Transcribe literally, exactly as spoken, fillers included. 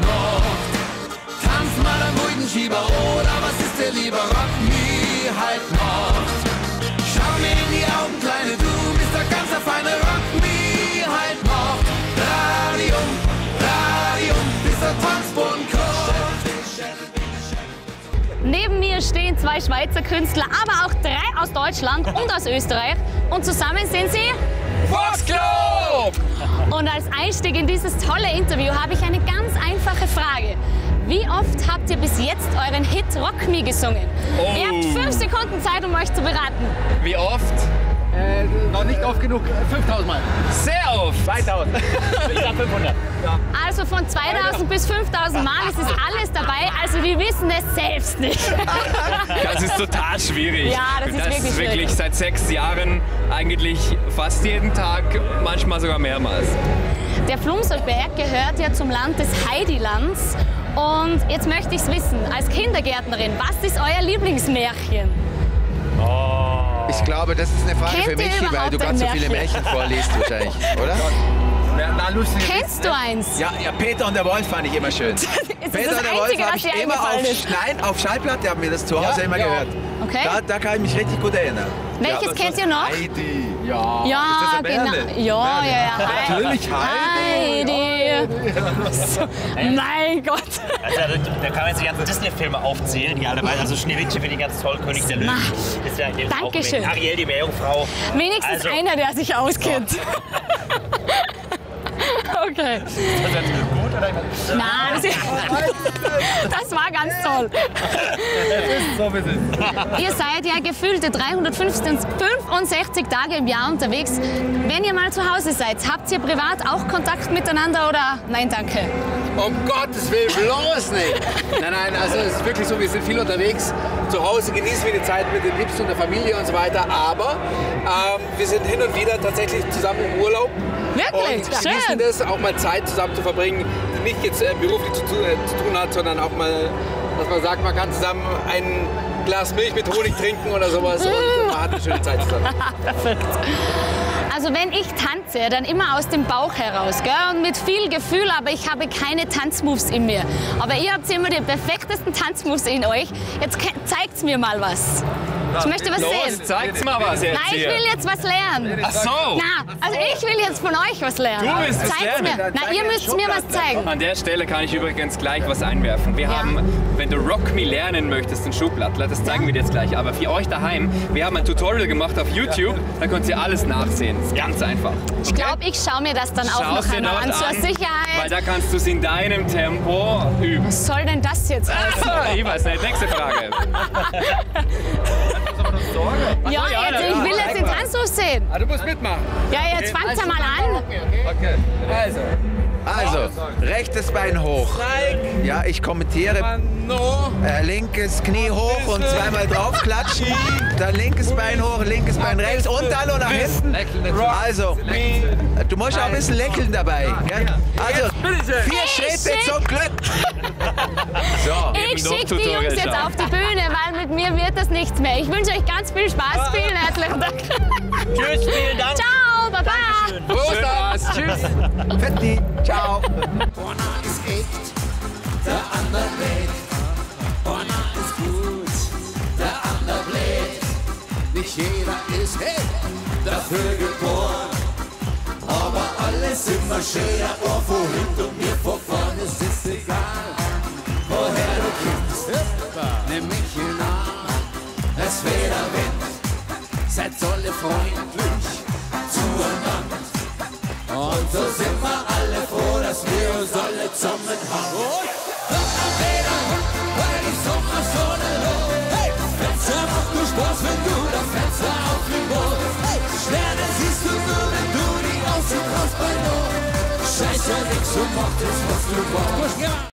noch. Tanz mal am Brückenschieber oder was ist dir lieber? Rock me, halt noch. Schau mir in die Augen, Kleine, du bist der ganz feine. Rock me, halt noch. Radium, Radium, bis der Tanzboden kommt. Neben mir stehen zwei Schweizer Künstler, aber auch drei aus Deutschland und aus Österreich. Und zusammen sind sie... voXXclub! Und als Einstieg in dieses tolle Interview habe ich eine ganz einfache Frage. Wie oft habt ihr bis jetzt euren Hit Rock Me gesungen? Oh. Ihr habt fünf Sekunden Zeit, um euch zu beraten. Wie oft? Äh, noch nicht oft genug. fünftausend Mal. Sehr oft. zweitausend. Ich sag fünfhundert. Ja. Also von zweitausend bis fünftausend Mal ist es alles dabei. Also wir wissen es selbst nicht. Das ist total schwierig. Ja, das ist das wirklich, wirklich schwierig. Seit sechs Jahren eigentlich fast jeden Tag, manchmal sogar mehrmals. Der Flumserberg gehört ja zum Land des Heidilands. Und jetzt möchte ich es wissen, als Kindergärtnerin, was ist euer Lieblingsmärchen? Oh. Ich glaube, das ist eine Frage Kennt für Michi, weil du ganz so viele Märchen vorliest wahrscheinlich, oder? Ja, na, lustig. Kennst du eins? Ja, ja, Peter und der Wolf fand ich immer schön. Peter und der Wolf habe ich immer auf, Schneid, auf Schallplatte, haben wir das zu Hause ja, immer ja. gehört. Okay. Da, da kann ich mich richtig gut erinnern. Welches ja, kennt ihr noch? Heidi. Ja, ja genau. Berle? Ja, ja, ja. Natürlich Heidi. Heidi. Ja. Mein Gott. Also, da kann man jetzt die ganzen Disney-Filme aufzählen, die alle beiden. Also Schneewittchen finde ich ganz toll, König der Löwen. Ist ja Dankeschön. Ariel, die Meerjungfrau. Wenigstens also. einer, der sich auskennt. So. Okay. Ist das jetzt gut oder? Nein, das, das war ganz toll. Ihr seid ja gefühlte dreihundertfünfundsechzig Tage im Jahr unterwegs. Wenn ihr mal zu Hause seid, habt ihr privat auch Kontakt miteinander oder? Nein, danke. Um Gottes Willen, bloß nicht. Nein, nein, also es ist wirklich so, wir sind viel unterwegs. Zu Hause genießen wir die Zeit mit den Liebsten und der Familie und so weiter. Aber ähm, wir sind hin und wieder tatsächlich zusammen im Urlaub. Wirklich? Und schön. Das auch mal Zeit zusammen zu verbringen, die nicht jetzt äh, beruflich zu, äh, zu tun hat, sondern auch mal, dass man sagt, man kann zusammen ein Glas Milch mit Honig trinken oder sowas und man hat eine schöne Zeit zusammen. Perfekt. Also wenn ich tanze, dann immer aus dem Bauch heraus, gell? Und mit viel Gefühl, aber ich habe keine Tanzmoves in mir. Aber ihr habt immer die perfektesten Tanzmoves in euch. Jetzt zeigt's mir mal was. Ich möchte was sehen. Los, zeig's mal was jetzt. Nein, ich will jetzt was lernen. Ach so. Na, also ich will jetzt von euch was lernen. Du willst es lernen. Mir. Na, ihr müsst mir was zeigen. An der Stelle kann ich übrigens gleich was einwerfen. Wir ja. haben, wenn du Rock Me lernen möchtest, ein Schublattler, das zeigen wir dir jetzt gleich. Aber für euch daheim, wir haben ein Tutorial gemacht auf YouTube, da könnt ihr alles nachsehen. Das ist ganz einfach. Okay? Ich glaube, ich schaue mir das dann auch Schau's noch einmal an, zur Sicherheit. Weil da kannst du es in deinem Tempo üben. Was soll denn das jetzt heißen? Also, ich weiß nicht. Nächste Frage. Ja, also, ja, jetzt, ich will jetzt den Tanzhof sehen. Ah, du musst mitmachen. Ja, jetzt fangt also, mal an. Okay. Also. Also, rechtes Bein hoch. Ja, ich kommentiere. Äh, linkes Knie hoch und zweimal draufklatschen. Dann linkes Bein hoch, linkes Bein rechts und dann oder nach hinten. Also, du musst auch ein bisschen lächeln dabei. Gell? Also, vier Schritte zum Glück. So, ich schicke die Jungs jetzt auf die Bühne, weil mit mir wird das nichts mehr. Ich wünsche euch ganz viel Spaß. Vielen herzlichen Dank. Tschüss, vielen Dank. Ciao, Baba. Prost. Tschüss. Fetti. Ciao. Einer ist echt, der andere bläht. Einer ist gut, der andere bläht. Nicht jeder ist hey, dafür geboren. Aber alles immer schwer, ob wo hinten und mir vor vorne ist es egal. Woher du kommst, nimm mich hier nah. Es weder Wind, seid alle freundlich zueinander. Und so sind wir alle froh, dass wir uns alle zusammen haben. Rock am Federhund, weil die Sommersonne lohnt. Hey, Fenster macht nur Spaß, wenn du das Fenster auf dem Boden. Hey, Sterne siehst du nur, wenn du die Aussicht hast bei Not. Scheiße, nix, du machst es, was du brauchst.